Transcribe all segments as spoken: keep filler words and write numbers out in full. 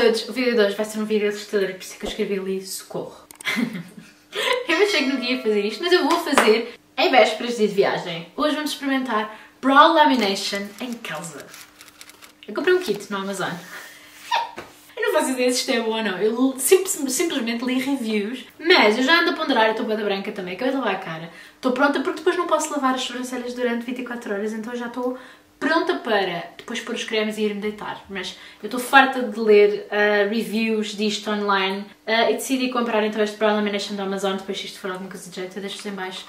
todos, o vídeo de hoje vai ser um vídeo assustador, por isso que eu escrevi ali socorro. Eu achei que não ia fazer isto, mas eu vou fazer em vésperas de viagem. Hoje vamos experimentar Brow Lamination em casa. Eu comprei um kit no Amazon. Eu não faço ideia se isto é bom ou não, eu sim, simplesmente li reviews, mas eu já ando a ponderar, eu estou bem da branca também, acabei de lavar a cara, estou pronta porque depois não posso lavar as sobrancelhas durante vinte e quatro horas, então eu já estou pronta para depois pôr os cremes e ir-me deitar, mas eu estou farta de ler uh, reviews disto online uh, e decidi comprar então este Brow Lamination da Amazon. Depois se isto for alguma coisa de jeito eu deixo-vos em baixo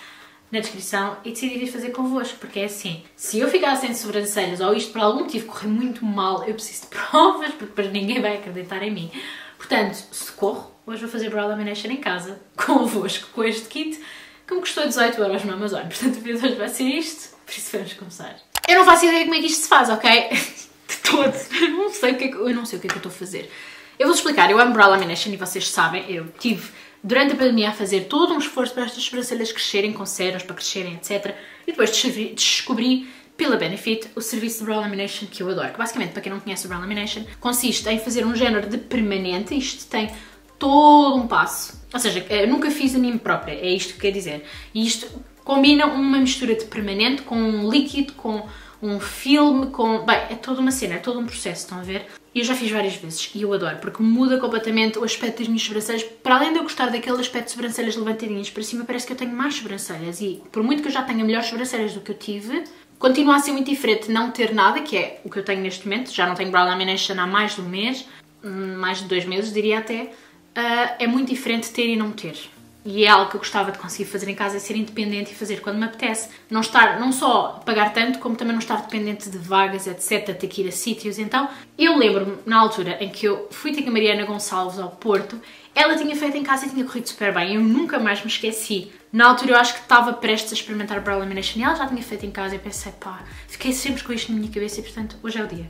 na descrição e decidi vir fazer convosco, porque é assim, se eu ficar sem sobrancelhas ou isto por algum motivo correr muito mal, eu preciso de provas, porque depois ninguém vai acreditar em mim. Portanto, socorro, hoje vou fazer Brow Lamination em casa, convosco, com este kit, que me custou dezoito euros no Amazon. Portanto, o vídeo hoje vai ser isto, por isso vamos começar. Eu não faço ideia como é que isto se faz, ok? De todo, eu não sei o que é que eu, não sei o que é que eu estou a fazer. Eu vou-vos explicar, eu amo Brow Lamination e vocês sabem, eu tive durante a pandemia a fazer todo um esforço para estas sobrancelhas crescerem, com ceras para crescerem, etcétera. E depois descobri, descobri pela Benefit o serviço de Brow Lamination que eu adoro. Que basicamente, para quem não conhece o Brow Lamination, consiste em fazer um género de permanente. Isto tem todo um passo. Ou seja, eu nunca fiz a mim própria, é isto que quer dizer. E isto combina uma mistura de permanente com um líquido, com um filme, com... Bem, é toda uma cena, é todo um processo, estão a ver? E eu já fiz várias vezes e eu adoro, porque muda completamente o aspecto das minhas sobrancelhas. Para além de eu gostar daquele aspecto de sobrancelhas levantadinhas para cima, parece que eu tenho mais sobrancelhas e por muito que eu já tenha melhores sobrancelhas do que eu tive, continua a ser muito diferente não ter nada, que é o que eu tenho neste momento. Já não tenho Brow Lamination há mais de um mês, mais de dois meses diria até. Uh, é muito diferente ter e não ter. E é algo que eu gostava de conseguir fazer em casa, é ser independente e fazer quando me apetece. Não estar, não só pagar tanto, como também não estar dependente de vagas, etcétera, ter que ir a sítios. Então, eu lembro-me, na altura em que eu fui ter com a Mariana Gonçalves ao Porto, ela tinha feito em casa e tinha corrido super bem. Eu nunca mais me esqueci. Na altura eu acho que estava prestes a experimentar Brow Lamination e ela já tinha feito em casa e eu pensei, pá, fiquei sempre com isto na minha cabeça e, portanto, hoje é o dia.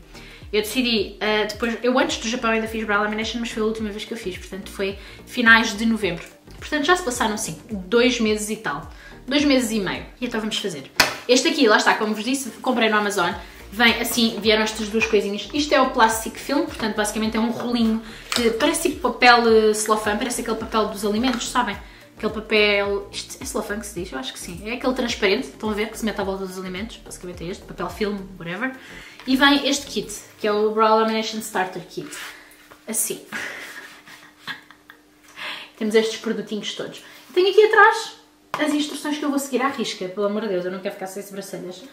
Eu decidi, uh, depois, eu antes do Japão ainda fiz Brow Lamination, mas foi a última vez que eu fiz, portanto foi finais de novembro. Portanto já se passaram assim, dois meses e tal, dois meses e meio, e então vamos fazer. Este aqui, lá está, como vos disse, comprei no Amazon, vem assim, vieram estas duas coisinhas. Isto é o plastic film, portanto basicamente é um rolinho, que parece tipo papel celofane, parece aquele papel dos alimentos, sabem? Aquele papel, isto é celofane que se diz? Eu acho que sim, é aquele transparente, estão a ver, que se mete à volta dos alimentos, basicamente é este, papel film, whatever. E vem este kit, que é o Brow Lamination Starter Kit, assim. Temos estes produtinhos todos. Tenho aqui atrás as instruções que eu vou seguir à risca, pelo amor de Deus, eu não quero ficar sem sobrancelhas.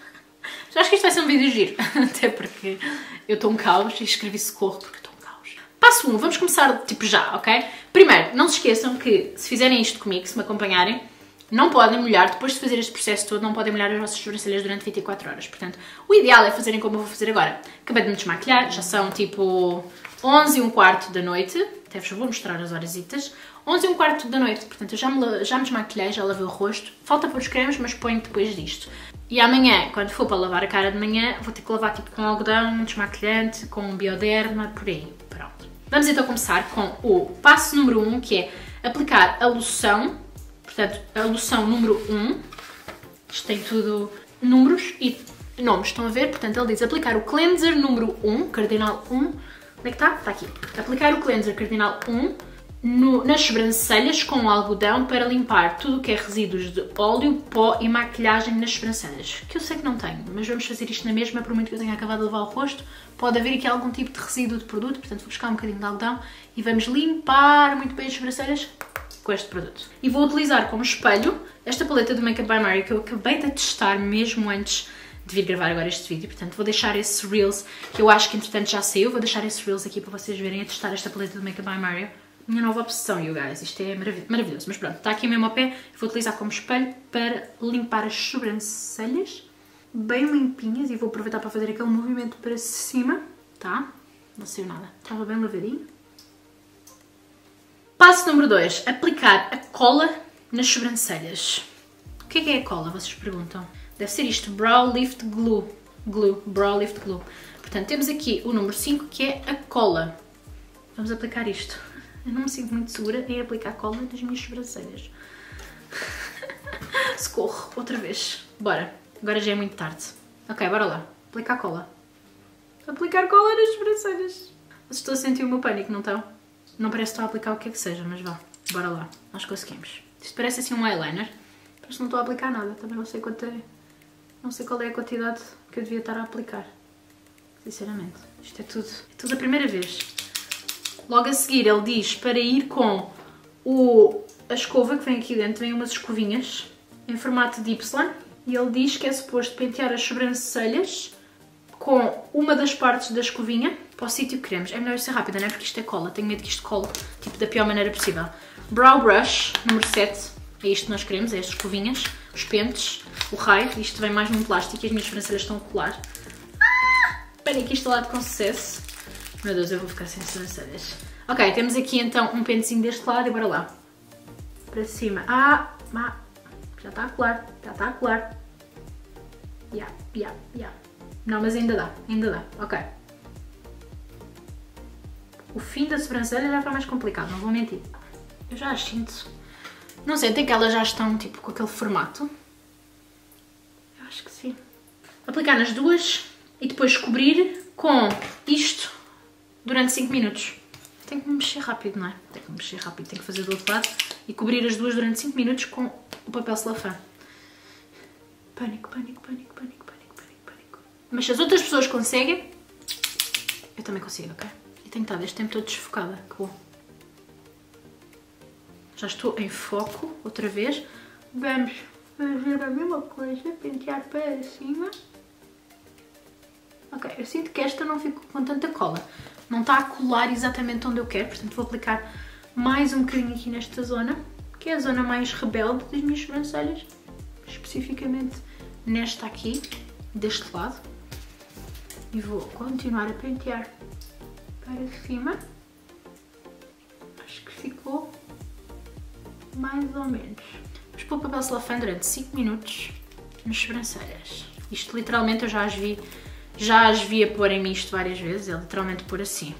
Mas acho que isto vai ser um vídeo giro, até porque eu estou um caos e escrevi socorro porque estou um caos. Passo um, vamos começar tipo já, ok? Primeiro, não se esqueçam que se fizerem isto comigo, se me acompanharem, não podem molhar, depois de fazer este processo todo, não podem molhar as vossas sobrancelhas durante vinte e quatro horas. Portanto, o ideal é fazerem como eu vou fazer agora. Acabei de me desmaquilhar, já são tipo onze e um quarto da noite. Até vos vou mostrar as horasitas. onze e um quarto da noite, portanto, eu já me, já me desmaquilhei, já lavei o rosto. Falta pôr os cremes, mas ponho depois disto. E amanhã, quando for para lavar a cara de manhã, vou ter que lavar tipo com algodão, desmaquilhante, com bioderma, por aí. Pronto. Vamos então começar com o passo número um, que é aplicar a loção. Portanto, a loção número um, isto tem tudo números e nomes, estão a ver? Portanto, ele diz aplicar o cleanser número um, cardinal um, onde é que está? Está aqui. Aplicar o cleanser cardinal um no, nas sobrancelhas com algodão para limpar tudo o que é resíduos de óleo, pó e maquilhagem nas sobrancelhas, que eu sei que não tenho, mas vamos fazer isto na mesma, por muito que eu tenha acabado de lavar o rosto, pode haver aqui algum tipo de resíduo de produto, portanto vou buscar um bocadinho de algodão e vamos limpar muito bem as sobrancelhas com este produto. E vou utilizar como espelho esta paleta do Makeup by Mario que eu acabei de testar mesmo antes de vir gravar agora este vídeo, portanto vou deixar esse Reels, que eu acho que entretanto já saiu, vou deixar esse Reels aqui para vocês verem a testar esta paleta do Makeup by Mario. Minha nova obsessão, you guys, isto é marav maravilhoso, mas pronto, está aqui mesmo ao pé, vou utilizar como espelho para limpar as sobrancelhas, bem limpinhas, e vou aproveitar para fazer aquele movimento para cima, tá? Não saiu nada, estava bem lavadinho. Passo número dois, aplicar a cola nas sobrancelhas. O que é que é a cola, vocês perguntam? Deve ser isto, Brow Lift Glue. Glue, Brow Lift Glue. Portanto, temos aqui o número cinco, que é a cola. Vamos aplicar isto. Eu não me sinto muito segura em aplicar cola nas minhas sobrancelhas. Socorro, outra vez. Bora, agora já é muito tarde. Ok, bora lá, aplicar cola. Aplicar cola nas sobrancelhas. Mas estou a sentir o meu pânico, não estão? Não parece que estou a aplicar o que é que seja, mas vá, bora lá, nós conseguimos. Isto parece assim um eyeliner, parece que não estou a aplicar nada, também não sei quanto é, não sei qual é a quantidade que eu devia estar a aplicar, sinceramente. Isto é tudo, é tudo a primeira vez. Logo a seguir ele diz para ir com o, a escova que vem aqui dentro, vem umas escovinhas em formato de Y e ele diz que é suposto pentear as sobrancelhas com uma das partes da escovinha para o sítio que queremos. É melhor ser rápida, não é? Porque isto é cola. Tenho medo que isto cole, tipo, da pior maneira possível. Brow Brush, número sete. É isto que nós queremos, é estas escovinhas, os pentes, o raio. Isto vem mais num plástico e as minhas sobrancelhas estão a colar. Ah! Pânico instalado com sucesso. Meu Deus, eu vou ficar sem sobrancelhas. Ok, temos aqui então um pentezinho deste lado e bora lá. Para cima. Ah! Má. Já está a colar, já está a colar. Ya, yeah, ya, yeah, ya. Yeah. Não, mas ainda dá, ainda dá, ok. O fim da sobrancelha já está mais complicado, não vou mentir. Eu já as sinto. Não sei, até que elas já estão tipo com aquele formato. Eu acho que sim. Aplicar nas duas e depois cobrir com isto durante cinco minutos. Tenho que me mexer rápido, não é? Tenho que me mexer rápido, tenho que fazer do outro lado e cobrir as duas durante cinco minutos com o papel celofã. Pânico, pânico, pânico, pânico. Mas se as outras pessoas conseguem, eu também consigo, ok? E tenho estado este tempo todo desfocada, que bom. Já estou em foco, outra vez. Vamos fazer a mesma coisa, pentear para cima. Ok, eu sinto que esta não ficou com tanta cola. Não está a colar exatamente onde eu quero, portanto vou aplicar mais um bocadinho aqui nesta zona, que é a zona mais rebelde das minhas sobrancelhas, especificamente nesta aqui, deste lado. E vou continuar a pentear para cima. Acho que ficou mais ou menos. Vamos pôr o papel celofã durante cinco minutos nas sobrancelhas. Isto literalmente eu já as vi, já as vi a pôr em misto várias vezes, é literalmente pôr assim.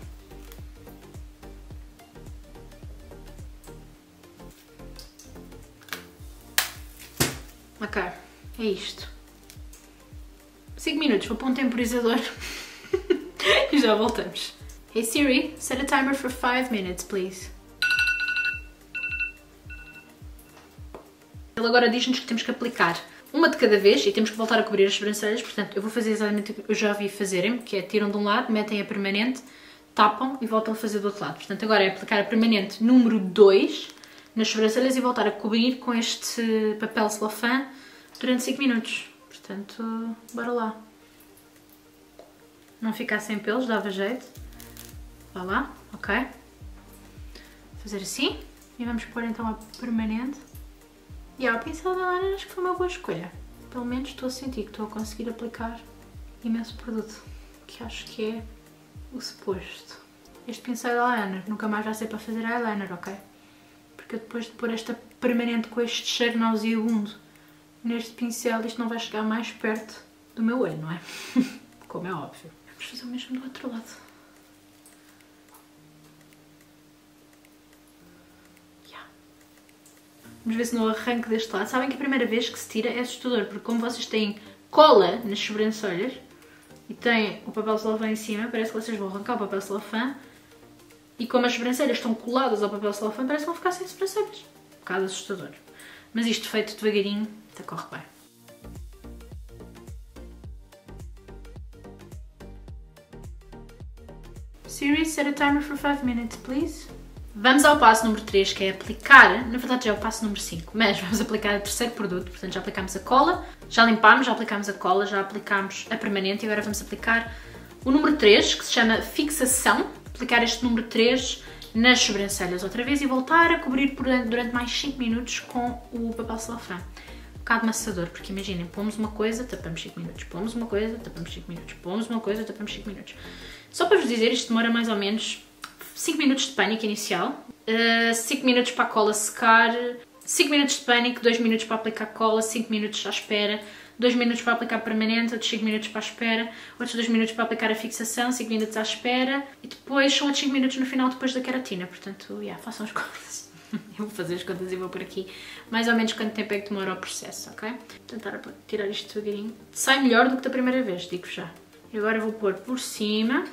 Ok, é isto. cinco minutos, vou pôr um temporizador e já voltamos. Hey Siri, set a timer for five minutes, please. Ele agora diz-nos que temos que aplicar uma de cada vez e temos que voltar a cobrir as sobrancelhas, portanto eu vou fazer exatamente o que eu já vi fazerem, que é tiram de um lado, metem a permanente, tapam e voltam a fazer do outro lado. Portanto agora é aplicar a permanente número dois nas sobrancelhas e voltar a cobrir com este papel celofã durante cinco minutos. Portanto, bora lá. Não ficar sem pelos, dava jeito. Vá lá, ok. Vou fazer assim. E vamos pôr então a permanente. E yeah, a pincel da Lana acho que foi uma boa escolha. Pelo menos estou a sentir que estou a conseguir aplicar imenso produto. Que acho que é o suposto. Este pincel da Lana nunca mais vai ser para fazer eyeliner, ok? Porque depois de pôr esta permanente com este cheiro nauseabundo neste pincel, isto não vai chegar mais perto do meu olho, não é? Como é óbvio. Vamos fazer o mesmo do outro lado. Yeah. Vamos ver se não arranco deste lado. Sabem que a primeira vez que se tira é assustador, porque como vocês têm cola nas sobrancelhas e têm o papel celofã em cima, parece que vocês vão arrancar o papel celofã e como as sobrancelhas estão coladas ao papel celofã, parece que vão ficar sem sobrancelhas. Um bocado assustador. Mas isto feito devagarinho, até corre bem. Siri, set a timer for five minutes, please. Vamos ao passo número três, que é aplicar, na verdade já é o passo número cinco, mas vamos aplicar o terceiro produto, portanto já aplicámos a cola, já limpámos, já aplicámos a cola, já aplicámos a permanente e agora vamos aplicar o número três, que se chama fixação, aplicar este número três nas sobrancelhas outra vez e voltar a cobrir por dentro durante mais cinco minutos com o papel celofã. Um bocado maçador, porque imaginem, pomos uma coisa, tapamos cinco minutos, pomos uma coisa, tapamos cinco minutos, pomos uma coisa, tapamos cinco minutos. Só para vos dizer, isto demora mais ou menos cinco minutos de pânico inicial, cinco minutos para a cola secar, cinco minutos de pânico, dois minutos para aplicar cola, cinco minutos à espera, dois minutos para aplicar permanente, outros cinco minutos para a espera, outros dois minutos para aplicar a fixação, cinco minutos à espera e depois são outros cinco minutos no final depois da queratina, portanto, yeah, façam as contas. Eu vou fazer as contas e vou por aqui mais ou menos quanto tempo é que demora o processo, ok? Vou tentar tirar isto devagarinho. Sai melhor do que da primeira vez, digo já. E agora vou pôr por cima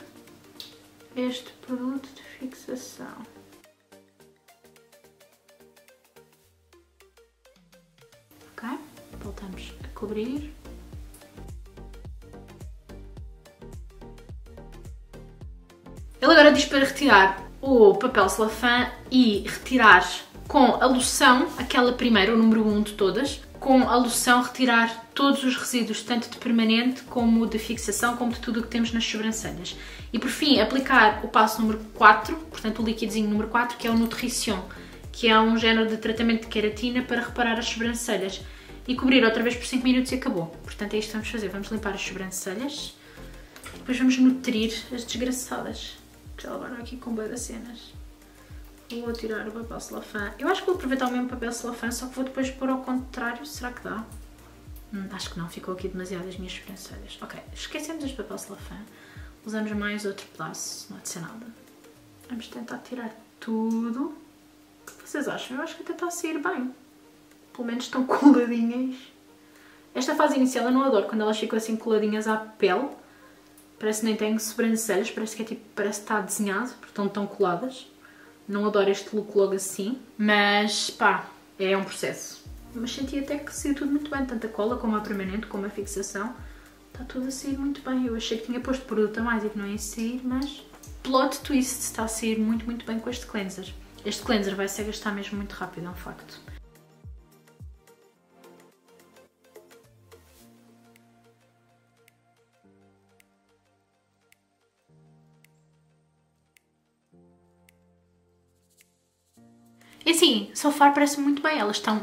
este produto de fixação. Ok? Voltamos a cobrir. Ele agora diz para retirar o papel celofã e retirar com a loção, aquela primeira, o número um de todas, com a loção retirar todos os resíduos, tanto de permanente como de fixação, como de tudo o que temos nas sobrancelhas. E por fim, aplicar o passo número quatro, portanto o liquidinho número quatro, que é o Nutrition, que é um género de tratamento de queratina para reparar as sobrancelhas. E cobrir outra vez por cinco minutos e acabou. Portanto é isto que vamos fazer, vamos limpar as sobrancelhas, depois vamos nutrir as desgraçadas, que já levaram aqui com bué das cenas. Vou tirar o papel celofã. Eu acho que vou aproveitar o mesmo papel celofã, só que vou depois pôr ao contrário. Será que dá? Hum, acho que não, ficou aqui demasiado as minhas sobrancelhas. Ok, esquecemos este papel celofã. Usamos mais outro pedaço, não há de ser nada. Vamos tentar tirar tudo. O que vocês acham? Eu acho que até está a sair bem. Pelo menos estão coladinhas. Esta fase inicial eu não adoro, quando elas ficam assim coladinhas à pele. Parece que nem tenho sobrancelhas, parece que é tipo, parece que está desenhado, porque estão tão coladas. Não adoro este look logo assim, mas pá, é um processo. Mas senti até que saiu tudo muito bem, tanto a cola como a permanente, como a fixação. Está tudo a sair muito bem. Eu achei que tinha posto produto a mais e que não ia sair, mas... Plot twist, está a sair muito, muito bem com este cleanser. Este cleanser vai-se a gastar mesmo muito rápido, é um facto. E assim, so far parece muito bem, elas estão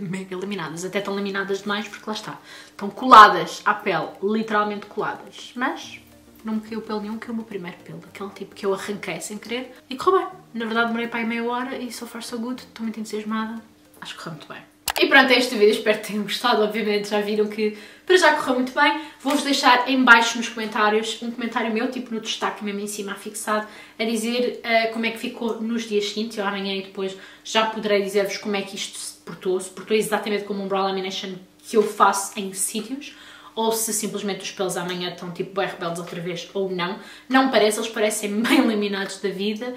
mega laminadas, até estão laminadas demais porque lá está, estão coladas à pele, literalmente coladas, mas não me caiu pelo nenhum, que é o meu primeiro pelo, aquele tipo que eu arranquei sem querer e correu bem. Na verdade demorei para aí meia hora e so far so good, estou muito entusiasmada, acho que correu muito bem. E pronto, é este vídeo, espero que tenham gostado, obviamente já viram que para já correu muito bem. Vou-vos deixar em baixo nos comentários um comentário meu, tipo no destaque mesmo em cima afixado, a dizer uh, como é que ficou nos dias seguintes. Eu amanhã e depois já poderei dizer-vos como é que isto se portou, se portou exatamente como um brow lamination que eu faço em sítios, ou se simplesmente os pelos amanhã estão tipo bem rebeldes outra vez ou não. Não parece, eles parecem bem laminados da vida.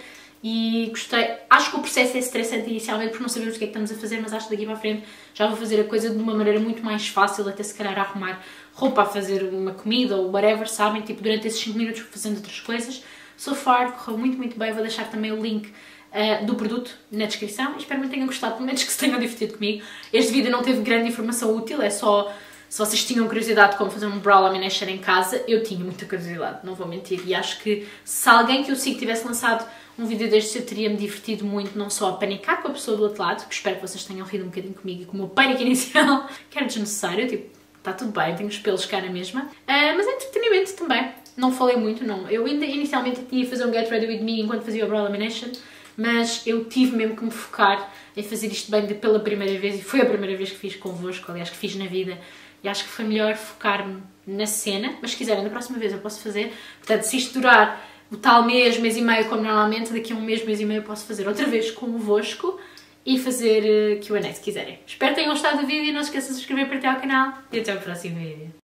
E gostei, acho que o processo é estressante inicialmente porque não sabemos o que é que estamos a fazer, mas acho que daqui para a frente já vou fazer a coisa de uma maneira muito mais fácil, até se calhar arrumar roupa, a fazer uma comida ou whatever, sabem? Tipo, durante esses cinco minutos vou fazendo outras coisas. So far, correu muito, muito bem, vou deixar também o link uh, do produto na descrição. Espero que tenham gostado, pelo menos que se tenham divertido comigo. Este vídeo não teve grande informação útil, é só... Se vocês tinham curiosidade de como fazer um brow lamination em casa, eu tinha muita curiosidade, não vou mentir. E acho que se alguém que eu sigo tivesse lançado um vídeo deste, eu teria-me divertido muito, não só a panicar com a pessoa do outro lado, que espero que vocês tenham rido um bocadinho comigo e com o meu pânico inicial, que era desnecessário, tipo, está tudo bem, tenho os pelos cá na mesma. Uh, mas é entretenimento também, não falei muito, não. Eu ainda inicialmente tinha de fazer um Get Ready With Me enquanto fazia o brow lamination, mas eu tive mesmo que me focar em fazer isto bem de pela primeira vez, e foi a primeira vez que fiz convosco, aliás, que fiz na vida, e acho que foi melhor focar-me na cena, mas se quiserem, da próxima vez eu posso fazer. Portanto, se isto durar o tal mês, mês e meio, como normalmente, daqui a um mês, mês e meio eu posso fazer outra vez convosco e fazer Q and A se quiserem. Espero que tenham gostado do vídeo, não se esqueçam de se inscrever para ter ao canal e até o próximo vídeo.